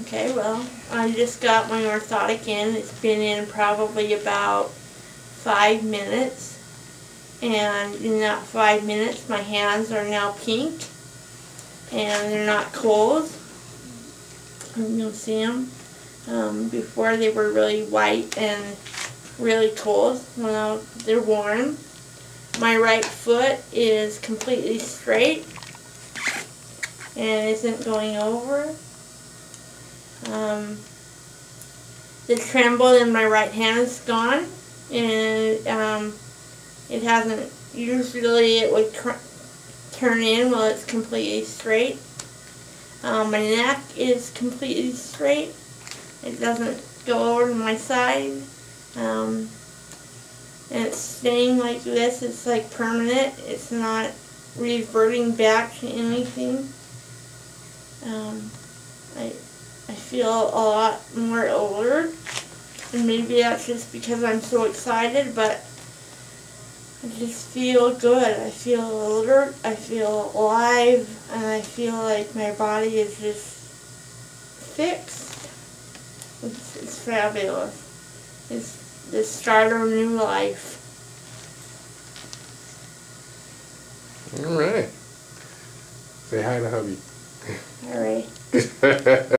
Okay, well, I just got my orthotic in. It's been in probably about 5 minutes. And in that 5 minutes, my hands are now pink. And they're not cold. You'll see them. Before they were really white and really cold. Well, they're warm. My right foot is completely straight and isn't going over. The tremble in my right hand is gone, and it hasn't. Usually, it would turn in while it's completely straight. My neck is completely straight. It doesn't go over to my side. And it's staying like this. It's like permanent. It's not reverting back to anything. I feel a lot more alert, and maybe that's just because I'm so excited, but I just feel good. I feel alert, I feel alive, and I feel like my body is just fixed. It's fabulous. It's the start of a new life. Alright. Say hi to hubby. Alright.